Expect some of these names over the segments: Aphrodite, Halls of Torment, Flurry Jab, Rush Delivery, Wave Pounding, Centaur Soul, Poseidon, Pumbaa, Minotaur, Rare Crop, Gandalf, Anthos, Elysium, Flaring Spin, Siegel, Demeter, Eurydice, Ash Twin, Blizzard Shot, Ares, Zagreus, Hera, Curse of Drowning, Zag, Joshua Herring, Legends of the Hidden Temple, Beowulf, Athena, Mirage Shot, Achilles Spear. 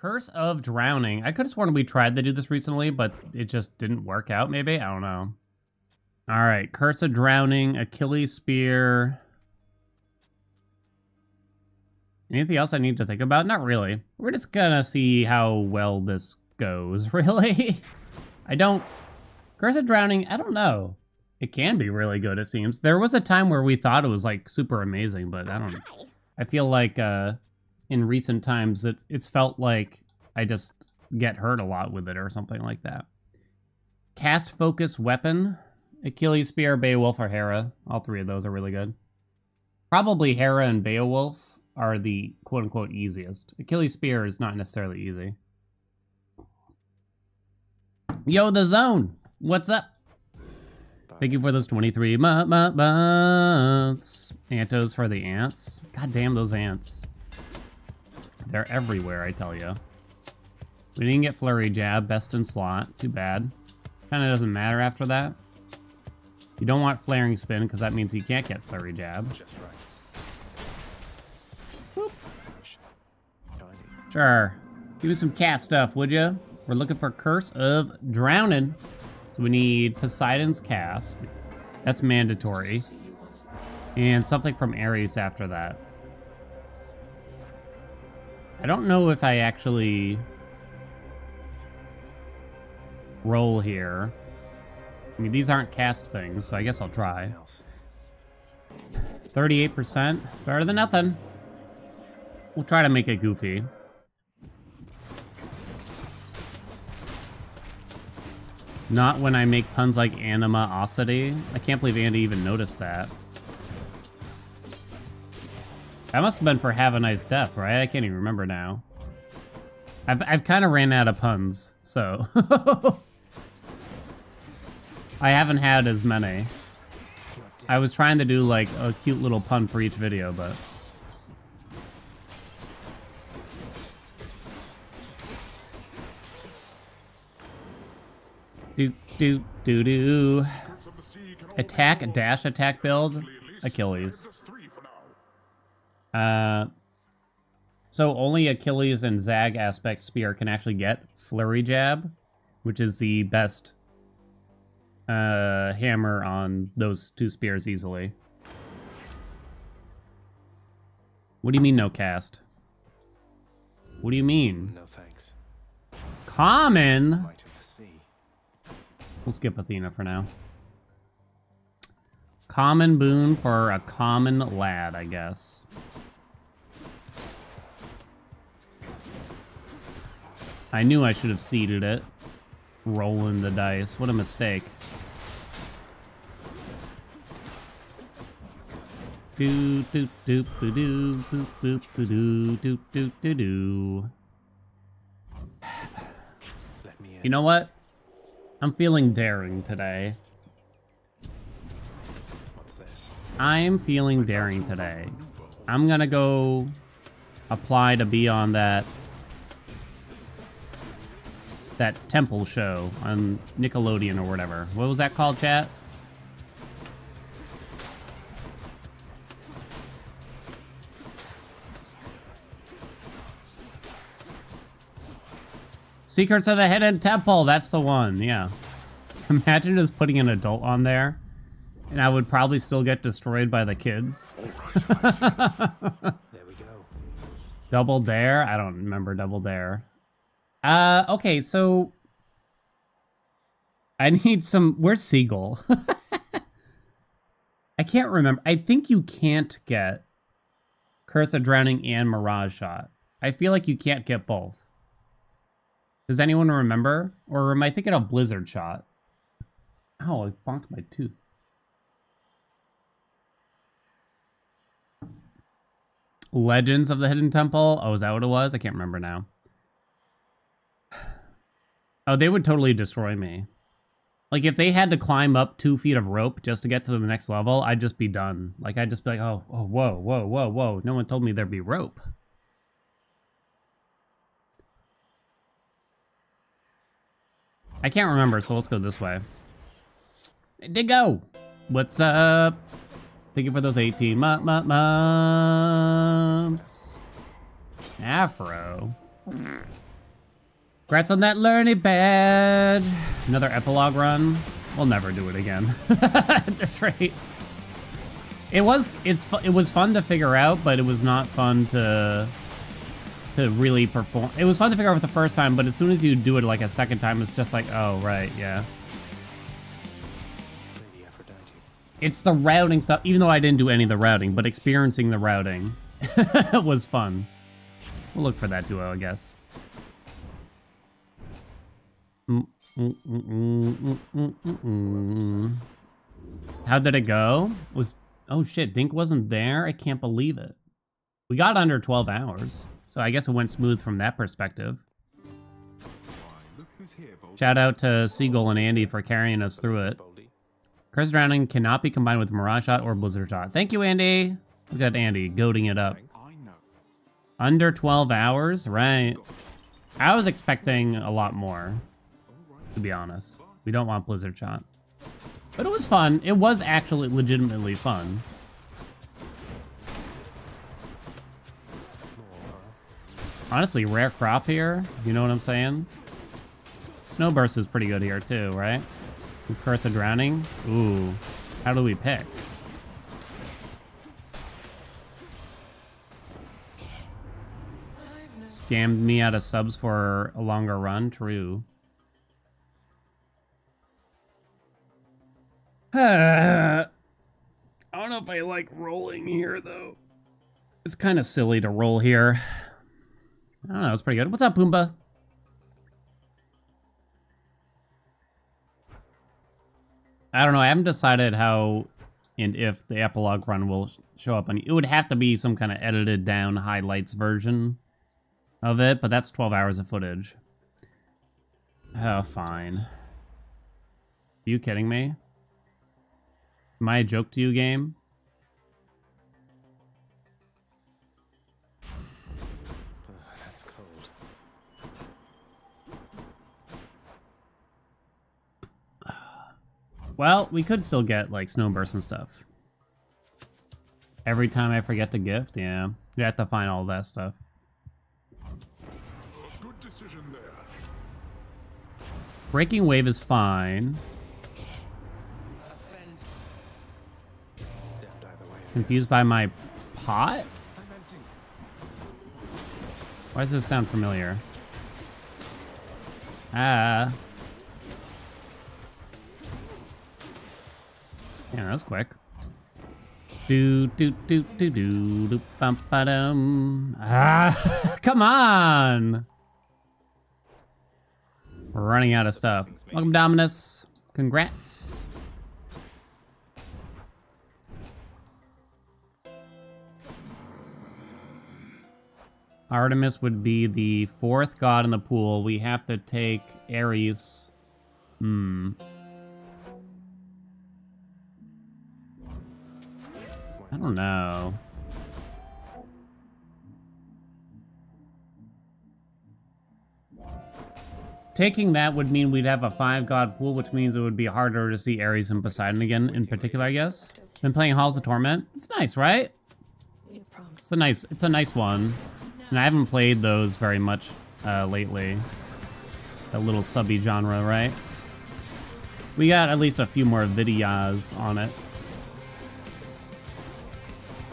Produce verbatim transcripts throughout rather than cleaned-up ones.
Curse of Drowning. I could have sworn we tried to do this recently, but it just didn't work out, maybe? I don't know. All right, Curse of Drowning, Achilles Spear. Anything else I need to think about? Not really. We're just gonna see how well this goes, really. I don't... Curse of Drowning, I don't know. It can be really good, it seems. There was a time where we thought it was, like, super amazing, but I don't know. I feel like, uh, in recent times, it, it's felt like I just get hurt a lot with it or something like that. Cast Focus Weapon. Achilles Spear, Beowulf, or Hera. All three of those are really good. Probably Hera and Beowulf are the quote-unquote easiest. Achilles Spear is not necessarily easy. Yo, the zone! What's up? Thank you for those twenty-three months. Anthos for the ants. God damn those ants. They're everywhere, I tell you. We didn't get Flurry Jab, best in slot. Too bad. Kind of doesn't matter after that. You don't want Flaring Spin, because that means you can't get Flurry Jab. Just right. Sure. Give me some cast stuff, would ya? We're looking for Curse of Drowning. So we need Poseidon's cast. That's mandatory. And something from Ares after that. I don't know if I actually roll here. I mean, these aren't cast things, so I guess I'll try. thirty-eight percent, better than nothing. We'll try to make it goofy. Not when I make puns like animosity. I can't believe Andy even noticed that. That must have been for Have a Nice Death, right? I can't even remember now. I've, I've kind of ran out of puns, so. I haven't had as many. I was trying to do like a cute little pun for each video, but. Do, do, do, do. Attack, dash attack build, Achilles. Uh, so only Achilles and Zag aspect spear can actually get Flurry Jab, which is the best uh, hammer on those two spears easily. What do you mean no cast? What do you mean? No thanks. Common? We'll skip Athena for now. Common boon for a common lad, I guess. I knew I should have seeded it. Rolling the dice. What a mistake. Do do do do do do do do do do do. You know what? I'm feeling daring today. What's this? I'm feeling daring today. I'm gonna go apply to be on that that temple show on Nickelodeon or whatever. What was that called, chat? Secrets of the Hidden Temple, that's the one, yeah. Imagine just putting an adult on there, and I would probably still get destroyed by the kids. There we go. Double Dare? I don't remember Double Dare. Uh, okay, so... I need some... Where's Siegel? I can't remember. I think you can't get Curse of Drowning and Mirage Shot. I feel like you can't get both. Does anyone remember? Or am I thinking of Blizzard Shot? Ow, I bonked my tooth. Legends of the Hidden Temple? Oh, is that what it was? I can't remember now. Oh, they would totally destroy me. Like, if they had to climb up two feet of rope just to get to the next level, I'd just be done. Like, I'd just be like, oh, oh whoa, whoa, whoa, whoa. No one told me there'd be rope. I can't remember, so let's go this way. Diggo! What's up? Thank you for those eighteen mu mu months. Afro. Congrats on that learning pad. Another epilogue run. We'll never do it again. At this rate. It was it's it was fun to figure out, but it was not fun to to really perform. It was fun to figure out the first time, but as soon as you do it like a second time, it's just like, oh right, yeah. It's the routing stuff, even though I didn't do any of the routing, but experiencing the routing was fun. We'll look for that duo, I guess. Mm, mm, mm, mm, mm, mm, mm. How did it go? Was oh shit, Dink wasn't there? I can't believe it. We got under twelve hours, so I guess it went smooth from that perspective. Shout out to Siegel and Andy for carrying us through it. Curse of Drowning cannot be combined with Mirage Shot or Blizzard Shot. Thank you, Andy. Look at Andy goading it up. Under twelve hours, right? I was expecting a lot more, to be honest. We don't want Blizzard Shot, but it was fun. It was actually legitimately fun. Honestly, Rare Crop here. You know what I'm saying? Snow Burst is pretty good here too, right? Curse of Drowning. Ooh, how do we pick? Scammed me out of subs for a longer run. True. I don't know if I like rolling here though. It's kind of silly to roll here. I don't know. It's pretty good. What's up, Pumbaa? I don't know. I haven't decided how and if the epilogue run will show up. And it would have to be some kind of edited down highlights version of it, but that's twelve hours of footage. Oh, fine. Are you kidding me? Am I a joke to you, game? Oh, that's cold. Well, we could still get like Snow Burst and stuff. Every time I forget to gift, yeah. You have to find all that stuff. Good decision there. Breaking Wave is fine. Confused by my pot? Why does this sound familiar? Ah. Yeah, that was quick. Do do do do do do bum ba dum. Ah, come on! We're running out of stuff. Welcome, Dominus. Congrats. Artemis would be the fourth god in the pool. We have to take Ares. Hmm. I don't know. Taking that would mean we'd have a five god pool, which means it would be harder to see Ares and Poseidon again in particular, I guess. Been playing Halls of Torment. It's nice, right? It's a nice, it's a nice one. And I haven't played those very much uh, lately. That little subby genre, right? We got at least a few more videos on it.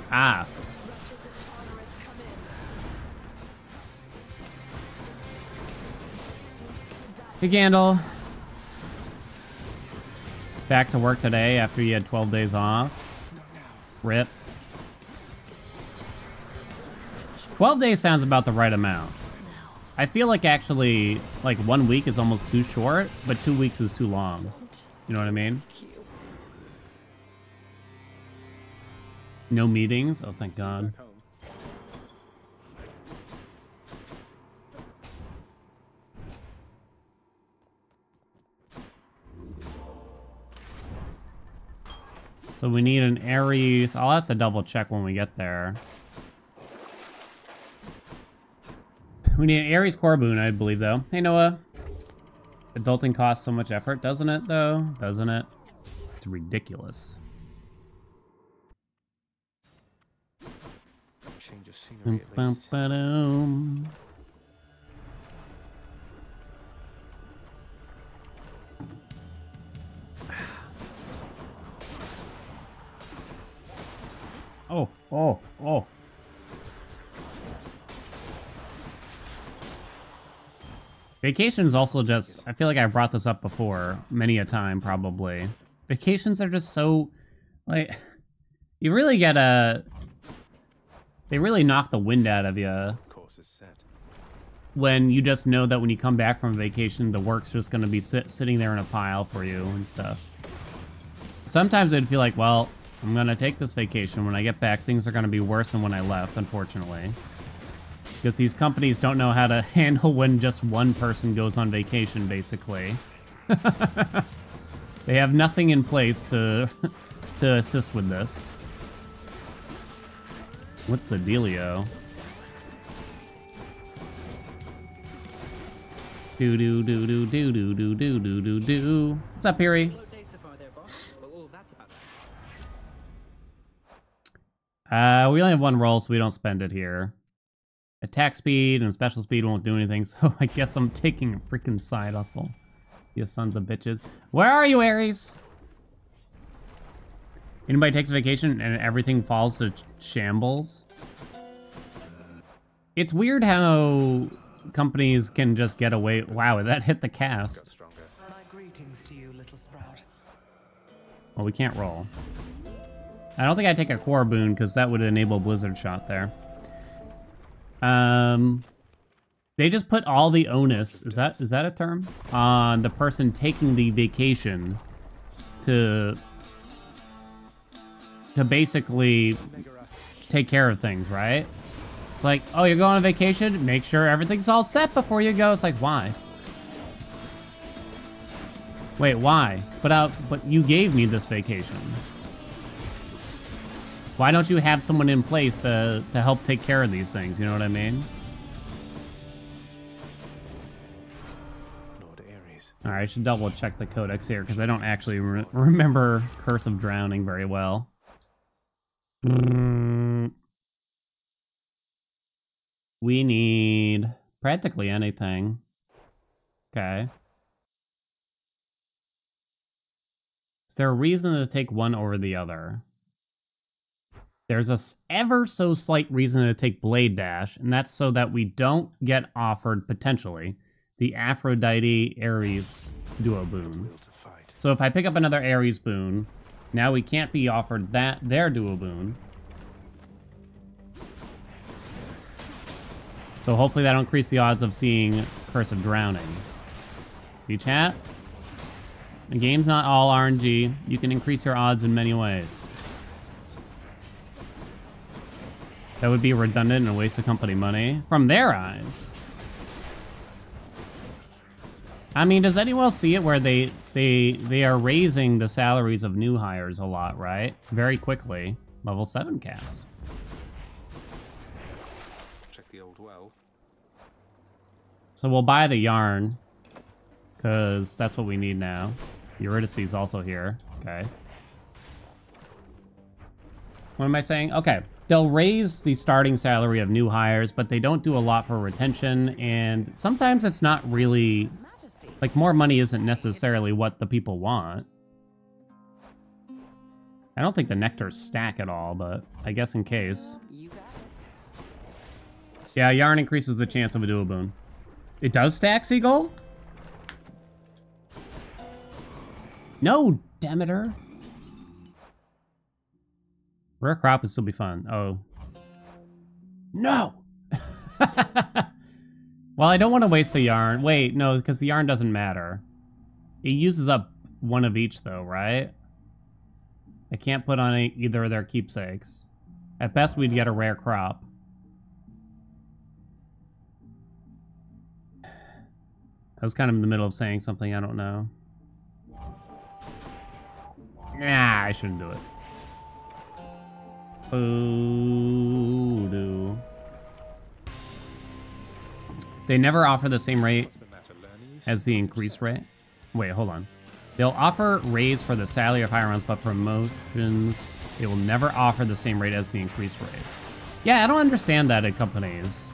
Ah. Hey, Gandalf. Back to work today after you had twelve days off. Rip. twelve days sounds about the right amount. I feel like actually, like one week is almost too short, but two weeks is too long. You know what I mean? No meetings? Oh, thank God. So we need an Ares. I'll have to double check when we get there. We need an Ares core boon, I believe, though. Hey, Noah. Adulting costs so much effort, doesn't it, though? Doesn't it? It's ridiculous. Change of scenery, at least. Oh, oh. Vacations also just, I feel like I've brought this up before many a time, probably. Vacations are just so, like, you really gotta, they really knock the wind out of you. Course is set. When you just know that when you come back from vacation, the work's just gonna be sit, sitting there in a pile for you and stuff. Sometimes I'd feel like, well, I'm gonna take this vacation. When I get back, things are gonna be worse than when I left, unfortunately. Because these companies don't know how to handle when just one person goes on vacation, basically. They have nothing in place to to assist with this. What's the dealio? Do do do do do do do do do do do. What's up, Piri? Uh, we only have one roll, so we don't spend it here. Attack speed and special speed won't do anything, so I guess I'm taking a freaking side hustle. You sons of bitches. Where are you, Ares? Anybody takes a vacation and everything falls to shambles? It's weird how companies can just get away. Wow, that hit the cast. My greetings to you, little sprout. Well, we can't roll. I don't think I'd take a core boon because that would enable Blizzard Shot there. Um, they just put all the onus, is that is that a term? On the person taking the vacation to, to basically take care of things, right? It's like, oh, you're going on vacation? Make sure everything's all set before you go. It's like, why? Wait, why? But, I, but you gave me this vacation. Why don't you have someone in place to, to help take care of these things? You know what I mean? Lord Ares. All right, I should double check the codex here because I don't actually re remember Curse of Drowning very well. Mm. We need practically anything. Okay. Is there a reason to take one over the other? There's a ever so slight reason to take Blade Dash, and that's so that we don't get offered, potentially, the Aphrodite Ares duo boon. So if I pick up another Ares boon, now we can't be offered that their duo boon. So hopefully that'll increase the odds of seeing Curse of Drowning. See, chat? The game's not all R N G. You can increase your odds in many ways. That would be redundant and a waste of company money from their eyes. I mean, does anyone else see it where they they they are raising the salaries of new hires a lot, right? Very quickly. Level seven cast. Check the old well. So we'll buy the yarn, because that's what we need now. Eurydice is also here. Okay. What am I saying? Okay. They'll raise the starting salary of new hires, but they don't do a lot for retention, and sometimes it's not really, like, more money isn't necessarily what the people want. I don't think the nectars stack at all, but I guess in case. Yeah, yarn increases the chance of a dual boon. It does stack, Seagull? No, Demeter. Rare Crop would still be fun. Oh. No! Well, I don't want to waste the yarn. Wait, no, because the yarn doesn't matter. It uses up one of each, though, right? I can't put on either of their keepsakes. At best, we'd get a Rare Crop. I was kind of in the middle of saying something, I don't know. Nah, I shouldn't do it. Voodoo. They never offer the same rate as the increase rate. Wait, hold on. They'll offer raise for the salary of higher rounds, but promotions, they will never offer the same rate as the increase rate. Yeah, I don't understand that at companies.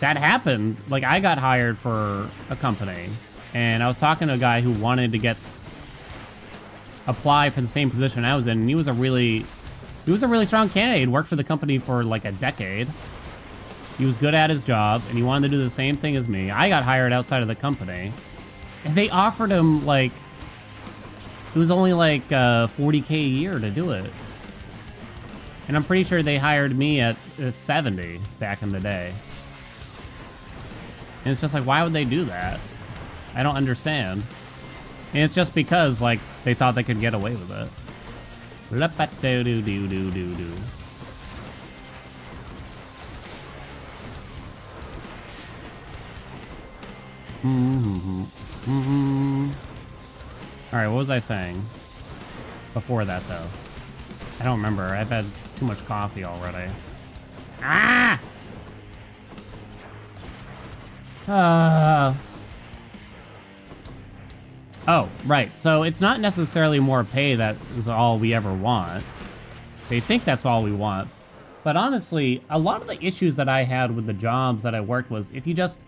That happened. Like, I got hired for a company, and I was talking to a guy who wanted to get apply for the same position I was in, and he was a really He was a really strong candidate. He worked for the company for like a decade. He was good at his job, and he wanted to do the same thing as me. I got hired outside of the company. And they offered him, like, it was only like uh, forty K a year to do it. And I'm pretty sure they hired me at, at seventy back in the day. And it's just like, why would they do that? I don't understand. And it's just because, like, they thought they could get away with it. La-ba-do-do-do-do-do-do. Mm-hmm. Mm-hmm. Alright, what was I saying? Before that, though. I don't remember. I've had too much coffee already. Ah! Uh... Oh, right. So it's not necessarily more pay that is all we ever want. They think that's all we want. But honestly, a lot of the issues that I had with the jobs that I worked was if you just...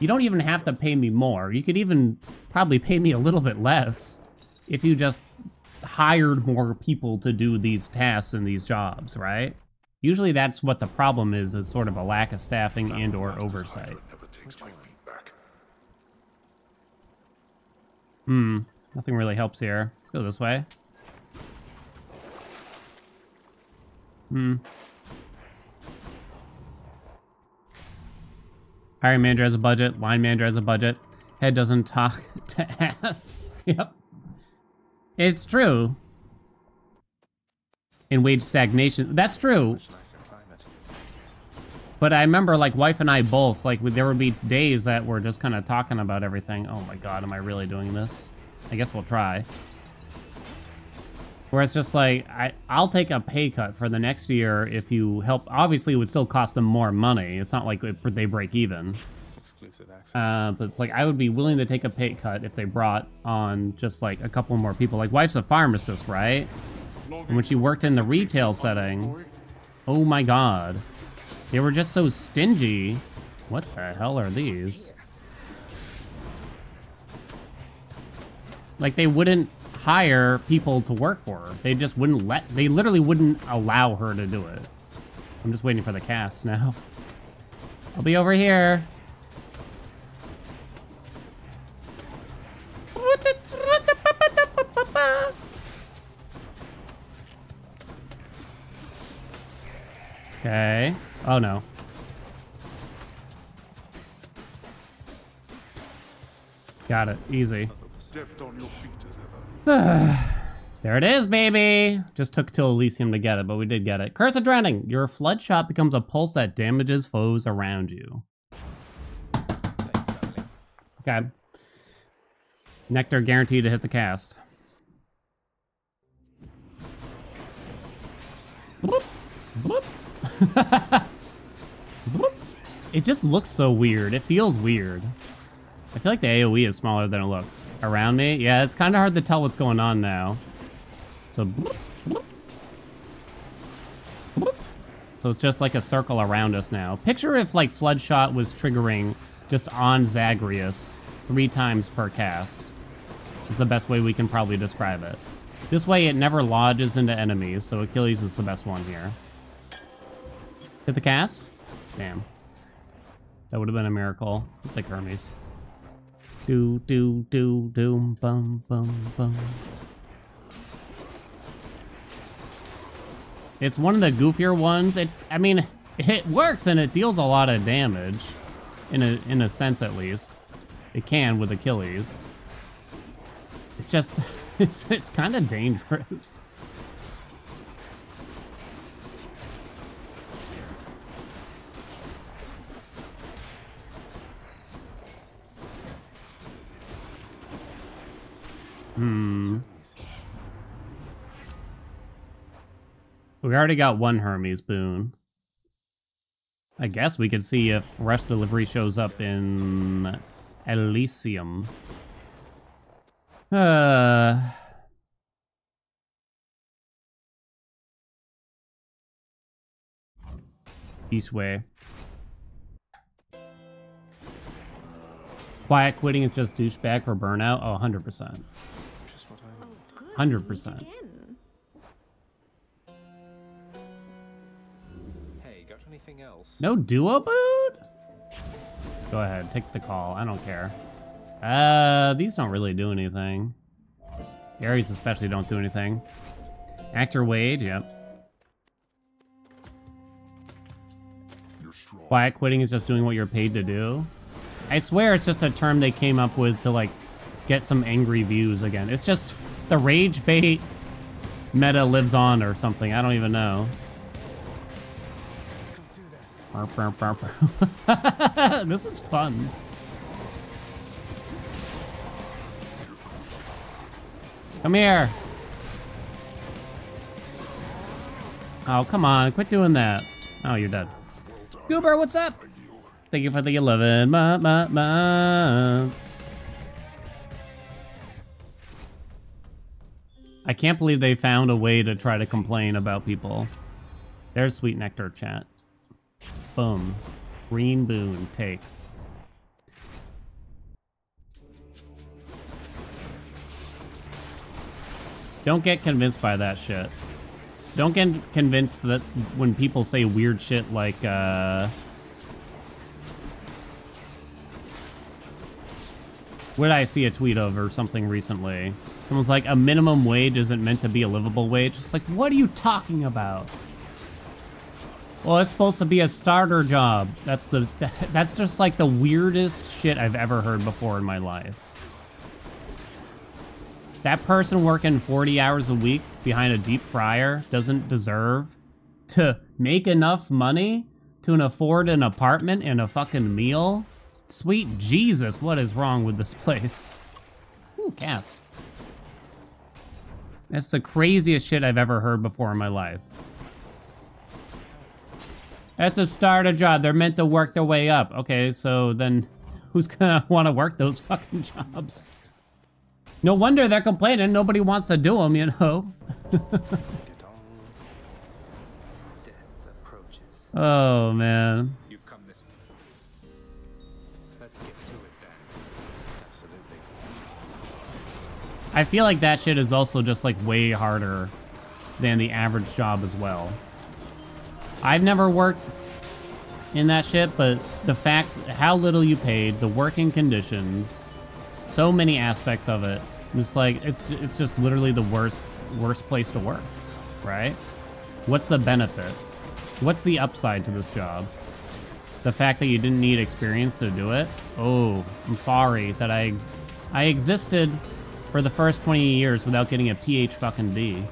You don't even have to pay me more. You could even probably pay me a little bit less if you just hired more people to do these tasks and these jobs, right? Usually that's what the problem is, is sort of a lack of staffing and or oversight. Hmm, nothing really helps here. Let's go this way. Hmm. Hiring manager has a budget, line manager has a budget, head doesn't talk to ass. Yep. It's true. And wage stagnation, that's true. But I remember, like, wife and I both, like, there would be days that we're just kind of talking about everything. Oh my god, am I really doing this? I guess we'll try. Where it's just like, I, I'll take a pay cut for the next year if you help. Obviously, it would still cost them more money. It's not like it, they break even. Exclusive access. Uh, but it's like, I would be willing to take a pay cut if they brought on just, like, a couple more people. Like, wife's a pharmacist, right? And when she worked in the retail setting, oh my god. They were just so stingy. What the hell are these? Like, they wouldn't hire people to work for her. They just wouldn't let, they literally wouldn't allow her to do it. I'm just waiting for the cast now. I'll be over here. Okay. Oh no. Got it. Easy. There it is, baby! Just took till Elysium to get it, but we did get it. Curse of Drowning! Your flood shot becomes a pulse that damages foes around you. Thanks, darling. Okay. Nectar guaranteed to hit the cast. Bloop. Bloop. It just looks so weird. It feels weird. I feel like the AoE is smaller than it looks. Around me? Yeah, it's kind of hard to tell what's going on now. So, bloop, bloop, bloop. So it's just like a circle around us now. Picture if, like, Flood Shot was triggering just on Zagreus three times per cast. Is the best way we can probably describe it. This way it never lodges into enemies, so Achilles is the best one here. Hit the cast? Damn. That would have been a miracle. I'll take Hermes. Do, do, do, do, bum, bum, bum. It's one of the goofier ones. It, I mean, it works and it deals a lot of damage. In a, in a sense, at least. It can with Achilles. It's just, it's, it's kind of dangerous. Hmm. We already got one Hermes boon. I guess we could see if Rush Delivery shows up in Elysium. Uh. East way. Quiet quitting is just douchebag for burnout? Oh, one hundred percent. Hundred percent. No duo boot? Go ahead, take the call. I don't care. Uh, these don't really do anything. Ares especially don't do anything. Actor Wade, yep. Quiet quitting is just doing what you're paid to do. I swear it's just a term they came up with to like get some angry views again. It's just the rage bait meta lives on or something. I don't even know. This is fun. Come here. Oh, come on. Quit doing that. Oh, you're dead. Goober, what's up? Thank you for the eleven ma ma months. I can't believe they found a way to try to complain about people. There's sweet nectar chat. Boom. Green boon, take. Don't get convinced by that shit. Don't get convinced that when people say weird shit like, uh... what did I see a tweet of or something recently? Someone's like, a minimum wage isn't meant to be a livable wage. It's like, what are you talking about? Well, it's supposed to be a starter job. That's the, that's just like the weirdest shit I've ever heard before in my life. That person working forty hours a week behind a deep fryer doesn't deserve to make enough money to afford an apartment and a fucking meal. Sweet Jesus, what is wrong with this place? Ooh, cast. That's the craziest shit I've ever heard before in my life. At the start of job, they're meant to work their way up. Okay, so then who's gonna wanna work those fucking jobs? No wonder they're complaining. Nobody wants to do them, you know. Oh man. You've come this way. Let's get to it then. Absolutely. I feel like that shit is also just like way harder than the average job as well. I've never worked in that shit, but the fact how little you paid, the working conditions, so many aspects of it. It's like, it's, it's just literally the worst, worst place to work, right? What's the benefit? What's the upside to this job? The fact that you didn't need experience to do it? Oh, I'm sorry that I, ex I existed for the first twenty years without getting a P H fucking D.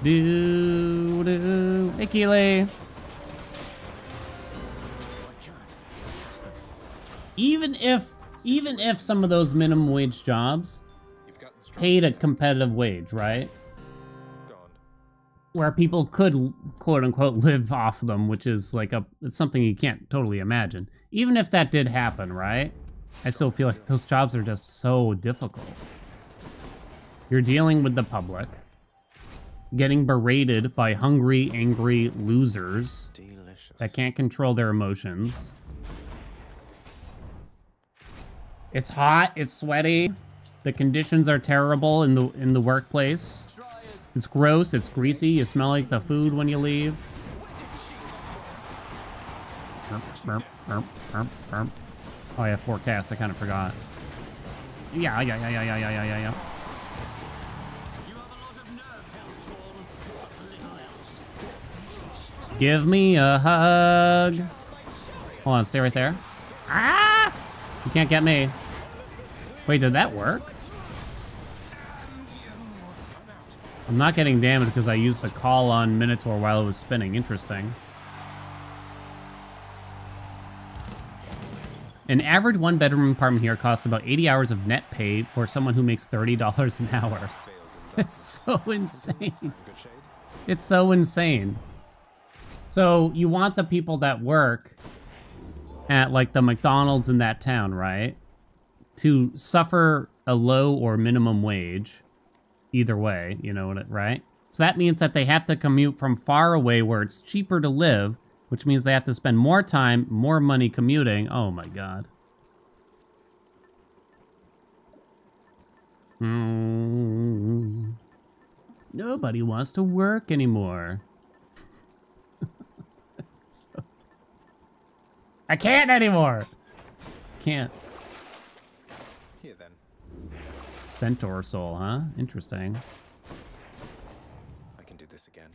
Do do Achille. Even if even if some of those minimum wage jobs paid a competitive wage, right? Where people could quote unquote live off of them, which is like a it's something you can't totally imagine. Even if that did happen, right? I still feel like those jobs are just so difficult. You're dealing with the public. Getting berated by hungry, angry losers Delicious. That can't control their emotions. It's hot, it's sweaty. The conditions are terrible in the in the workplace. It's gross, it's greasy, you smell like the food when you leave. Oh, yeah, forecast, I kind of forgot. Yeah, yeah, yeah, yeah, yeah, yeah, yeah, yeah. Give me a hug. Hold on, stay right there. Ah! You can't get me. Wait, did that work? I'm not getting damaged because I used the call on Minotaur while it was spinning. Interesting. An average one-bedroom apartment here costs about eighty hours of net pay for someone who makes thirty dollars an hour. It's so insane. It's so insane. So you want the people that work at like the McDonald's in that town, right? To suffer a low or minimum wage, either way, you know, right? So that means that they have to commute from far away where it's cheaper to live, which means they have to spend more time, more money commuting. Oh my God. Mm. Nobody wants to work anymore. So... I can't anymore. Can't. Here then. Centaur Soul, huh? Interesting. I can do this again.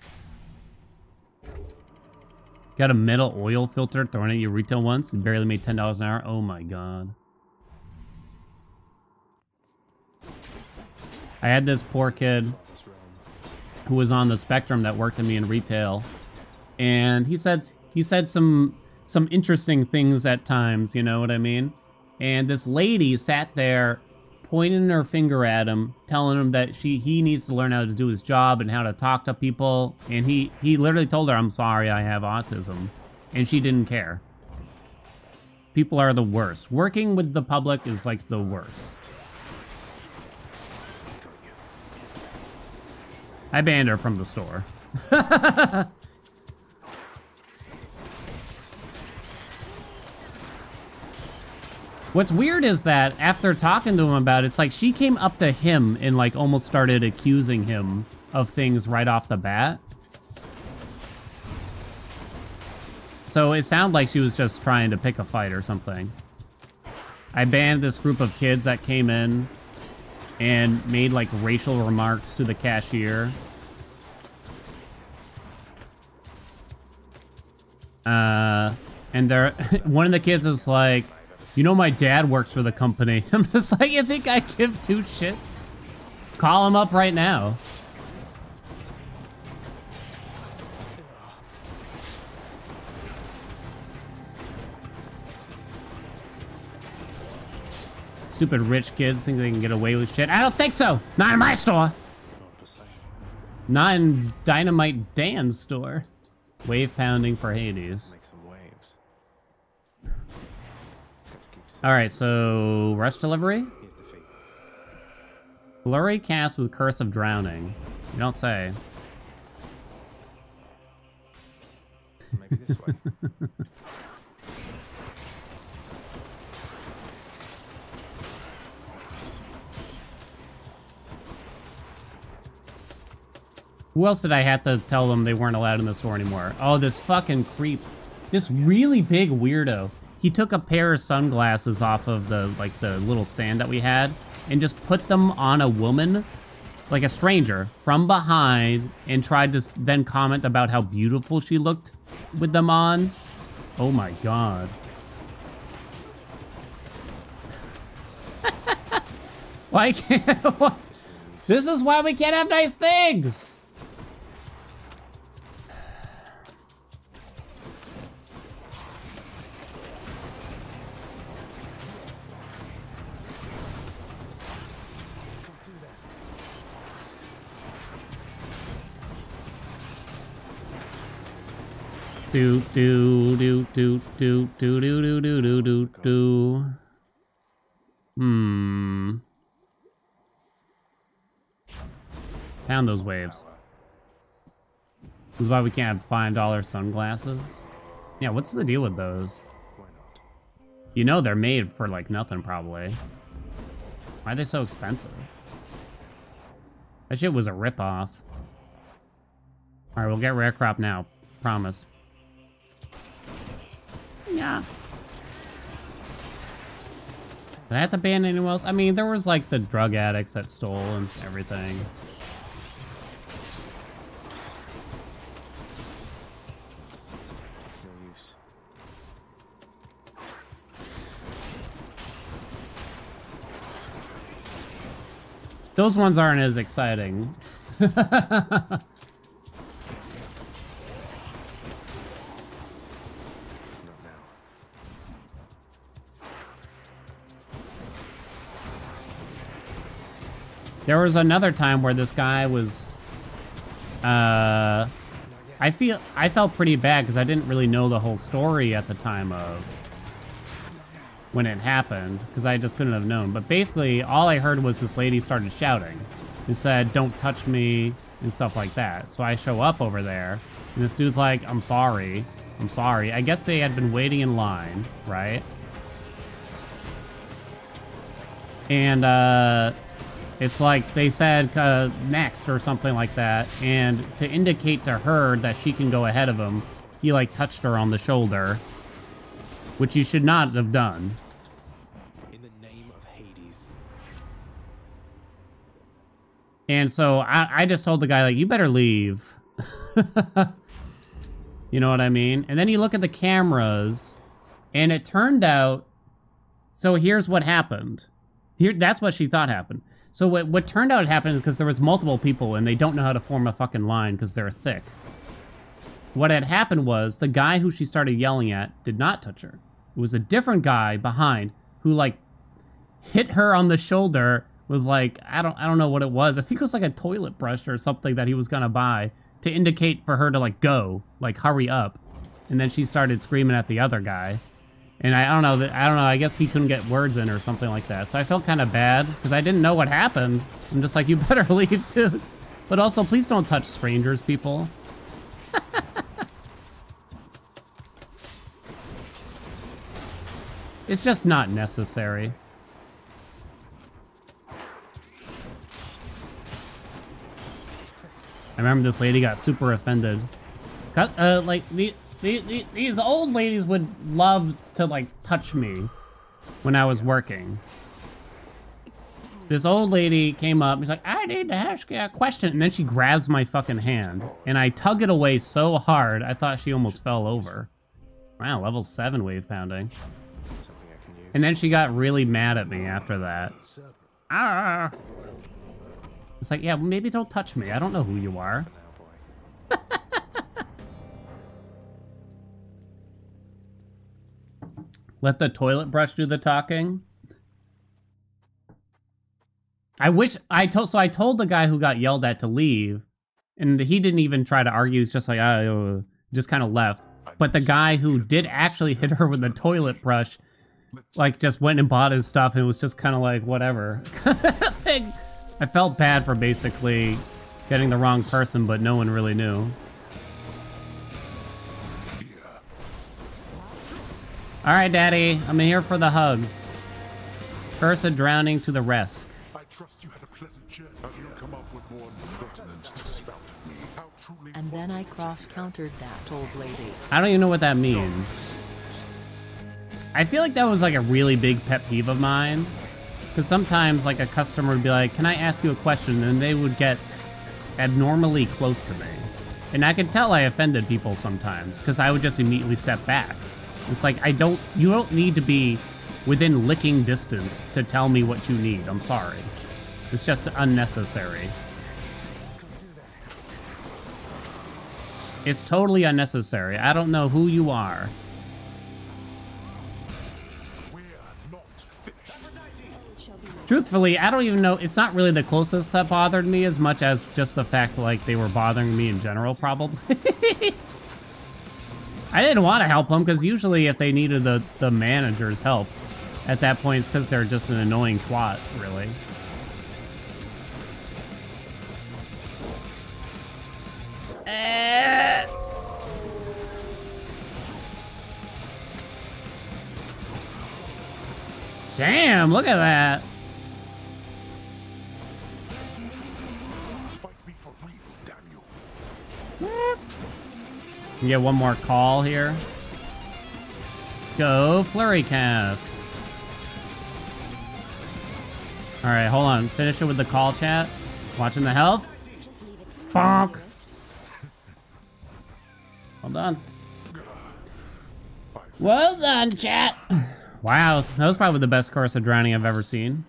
Got a metal oil filter thrown at your retail once and barely made ten dollars an hour. Oh my god. I had this poor kid who was on the spectrum that worked with me in retail. And he said he said some some interesting things at times, you know what I mean? And this lady sat there pointing her finger at him, telling him that she he needs to learn how to do his job and how to talk to people. And he, he literally told her, "I'm sorry, I have autism." And she didn't care. People are the worst. Working with the public is like the worst. I banned her from the store. What's weird is that after talking to him about it, it's like she came up to him and like almost started accusing him of things right off the bat. So it sounded like she was just trying to pick a fight or something. I banned this group of kids that came in and made like racial remarks to the cashier. Uh, and there, one of the kids is like, "You know, my dad works for the company." I'm just like, you think I give two shits? Call him up right now. Stupid rich kids think they can get away with shit. I don't think so. Not in my store. Not in Dynamite Dan's store. Wave pounding for Hades. All right, so Rush Delivery? Flurry cast with Curse of Drowning. You don't say. Maybe this way. Who else did I have to tell them they weren't allowed in the store anymore? Oh, this fucking creep. This really big weirdo. He took a pair of sunglasses off of the, like, the little stand that we had and just put them on a woman, like a stranger, from behind and tried to then comment about how beautiful she looked with them on. Oh my god. Why can't... This is why we can't have nice things! Do do do do do do do do do do do. Hmm. Pound those waves. This is why we can't have five dollar sunglasses. Yeah, what's the deal with those? You know they're made for like nothing probably. Why are they so expensive? That shit was a ripoff. Alright, we'll get Rare Crop now. Promise. Yeah. Did I have to ban anyone else? I mean, there was like the drug addicts that stole and everything. No use. Those ones aren't as exciting. There was another time where this guy was, uh, I feel, I felt pretty bad because I didn't really know the whole story at the time of when it happened because I just couldn't have known. But basically all I heard was this lady started shouting and said, "Don't touch me," and stuff like that. So I show up over there and this dude's like, "I'm sorry, I'm sorry." I guess they had been waiting in line, right? And, uh... It's like they said uh, next or something like that, and to indicate to her that she can go ahead of him, he like touched her on the shoulder, which you should not have done. In the name of Hades. And so I, I just told the guy, like, you better leave. You know what I mean? And then you look at the cameras, and it turned out, so here's what happened. Here, that's what she thought happened. So what, what turned out happened is because there was multiple people and they don't know how to form a fucking line because they're thick. What had happened was the guy who she started yelling at did not touch her. It was a different guy behind who like hit her on the shoulder with like, I don't, I don't know what it was. I think it was like a toilet brush or something that he was gonna buy to indicate for her to like go, like hurry up. And then she started screaming at the other guy. And I, I don't know, I don't know, I guess he couldn't get words in or something like that. So I felt kind of bad, because I didn't know what happened. I'm just like, you better leave, dude. But also, please don't touch strangers, people. It's just not necessary. I remember this lady got super offended. Uh, like, the... These old ladies would love to, like, touch me when I was working. This old lady came up and she's like, I need to ask you a question. And then she grabs my fucking hand. And I tug it away so hard, I thought she almost fell over. Wow, level seven wave pounding. And then she got really mad at me after that. Ah! It's like, yeah, maybe don't touch me. I don't know who you are. Let the toilet brush do the talking. I wish I told, so I told the guy who got yelled at to leave, and he didn't even try to argue. He's just like, oh, uh, just kind of left. But the guy who did actually hit her with the toilet brush, like, just went and bought his stuff and was just kind of like, whatever. I felt bad for basically getting the wrong person, but no one really knew. All right, Daddy, I'm here for the hugs. Curse of Drowning to the rescue. I trust you had a pleasant journey. Have you come up with more impertinence to spout at me? How truly. And then I cross-countered that old lady. I don't even know what that means. I feel like that was like a really big pet peeve of mine, because sometimes like a customer would be like, "Can I ask you a question?" and they would get abnormally close to me, and I could tell I offended people sometimes because I would just immediately step back. It's like, I don't, you don't need to be within licking distance to tell me what you need. I'm sorry. It's just unnecessary. It's totally unnecessary. I don't know who you are. Truthfully, I don't even know. It's not really the closest that bothered me as much as just the fact like they were bothering me in general, probably. I didn't want to help them because usually if they needed the, the manager's help at that point, it's because they're just an annoying twat, really. Eh. Damn, look at that. Fight me for real, damn you. Eh. Get one more call here. Go flurry cast. All right, hold on. Finish it with the call chat. Watching the health. Bonk. Well done. Well done, chat. Wow, that was probably the best Curse of Drowning I've ever seen.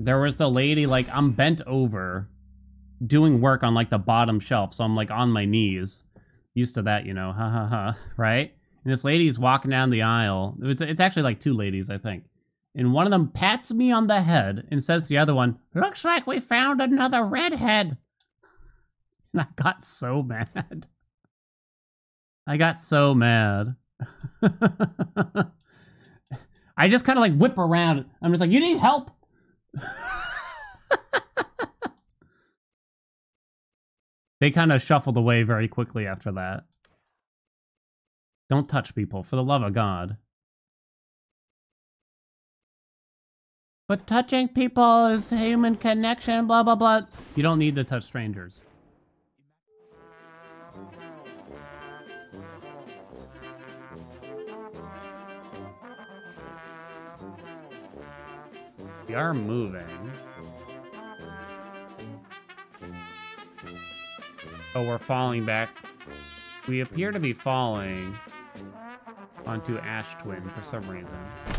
There was the lady, like, I'm bent over doing work on, like, the bottom shelf. So I'm, like, on my knees. Used to that, you know. Ha, ha, ha. Right? And this lady's walking down the aisle. It's, it's actually, like, two ladies, I think. And one of them pats me on the head and says to the other one, "Looks like we found another redhead." And I got so mad. I got so mad. I just kind of, like, whip around. I'm just like, "You need help?" They kind of shuffled away very quickly after that. Don't touch people, for the love of God. But touching people is human connection, blah, blah, blah. You don't need to touch strangers. We are moving. Oh, we're falling back. We appear to be falling onto Ash Twin for some reason.